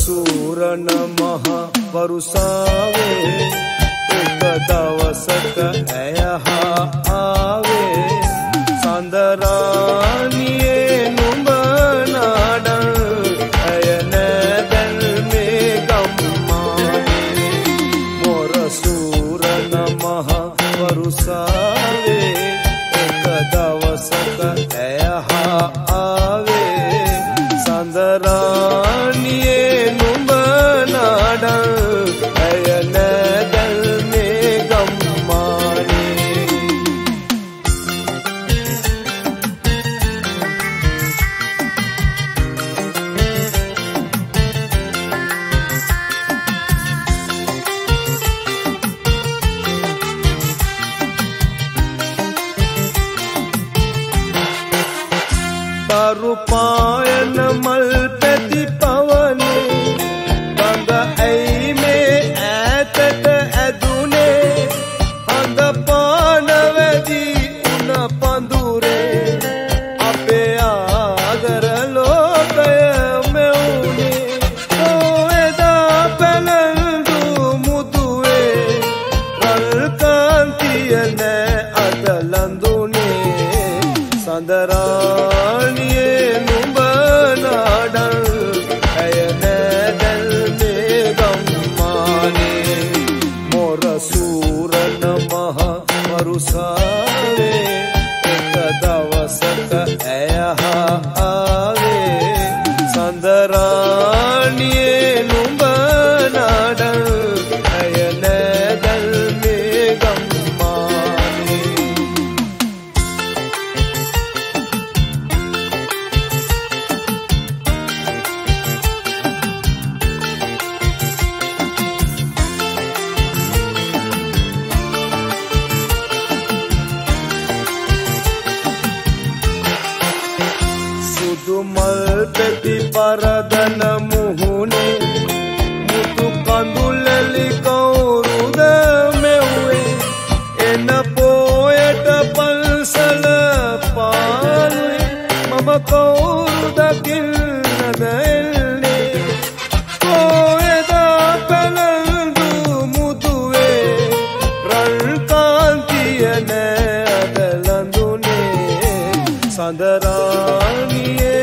सूर नमः वरुसावे एकदावसत अयहा आवे सांदरानिये नुंब नाडन अयन दल में गम्माने मोर सूर नमः वरुसावे एकदावसत अयहा आवे सांदरानिये नुंब नाडन अयन दल में गम्माने रूपायन मलपति पवन बंग ऐ में ऐतत अदुने अंग पानवदी उन पंदूरे अपे आगर लोक में उने ओएदा पलंदू मुदुए अलकांतिय ने अदलंदुने संदरा सारे एकदावसत अयहा आवे सांदरानिये नुंब नाडन अयन दल में गम्माने मलपति परदन मुहुने मुतु कंदुलली कौरुद में हुए एन पोयट पलसल पाले मम कौरुद किल्नद एल्ने कोयद पलंदु मुतुए रंकांतियन अदलंदुने सांदरानिये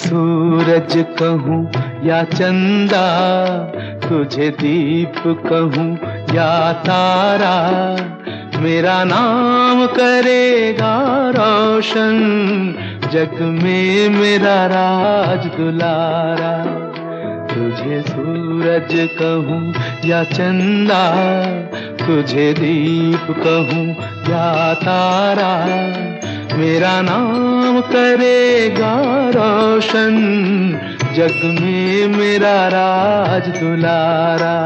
सूरज कहूँ या चंदा तुझे दीप कहूँ या तारा मेरा नाम करेगा रोशन जग में मेरा राज दुलारा। तुझे सूरज कहूँ या चंदा तुझे दीप कहूँ या तारा मेरा नाम करेगा रोशन जग में मेरा राज दुलारा।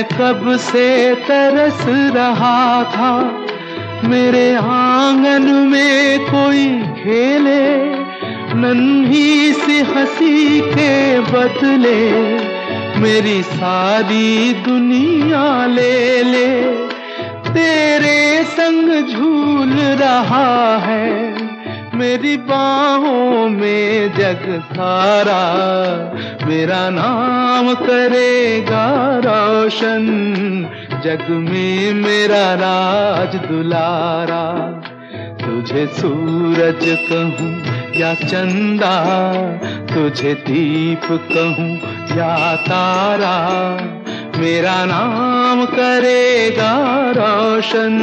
मैं कब से तरस रहा था, मेरे आंगन में कोई खेले, नन्ही सी हंसी के बदले मेरी सारी दुनिया ले ले। तेरे संग झूल रहा है मेरी बाहों में जग सारा, मेरा नाम करेगा रोशन जग में मेरा राज दुलारा। तुझे सूरज कहूँ या चंदा, तुझे दीप कहूँ या तारा, मेरा नाम करेगा रोशन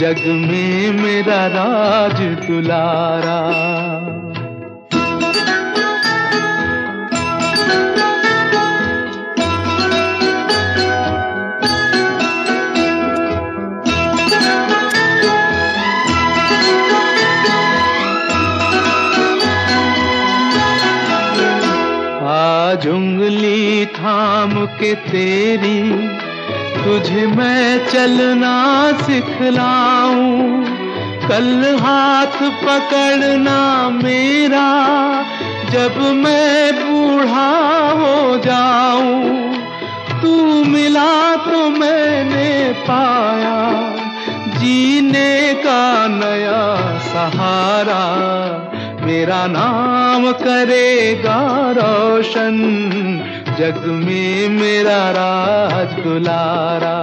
जग में मेरा राज दुलारा। आज उंगली थाम के तेरी तुझे मैं चलना सिखलाऊं, कल हाथ पकड़ना मेरा जब मैं बूढ़ा हो जाऊं। तू मिला तो मैंने पाया जीने का नया सहारा, मेरा नाम करेगा रोशन जग में मेरा राज दुलारा।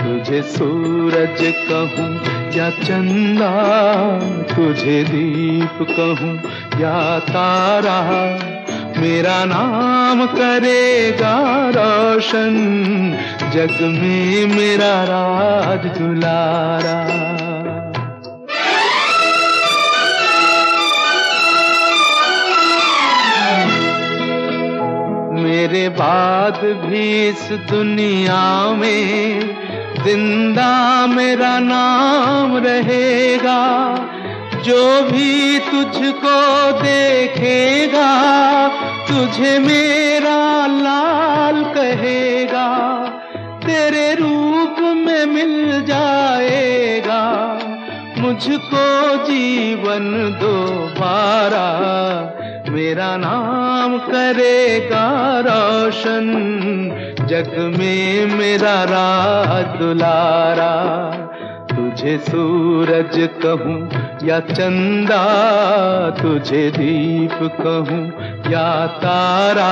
तुझे सूरज कहूँ या चंदा, तुझे दीप कहूँ या तारा, मेरा नाम करेगा रोशन जग में मेरा राज दुलारा। मेरे बाद भी इस दुनिया में जिंदा मेरा नाम रहेगा, जो भी तुझको देखेगा तुझे मेरा लाल कहेगा। तेरे रूप में मिल जाएगा मुझको जीवन दोबारा, मेरा नाम करेगा रोशन जग में मेरा राज दुलारा। तुझे सूरज कहूँ या चंदा, तुझे दीप कहूँ या तारा,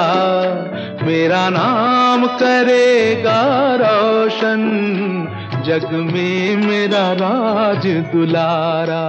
मेरा नाम करेगा रोशन जग में मेरा राज दुलारा।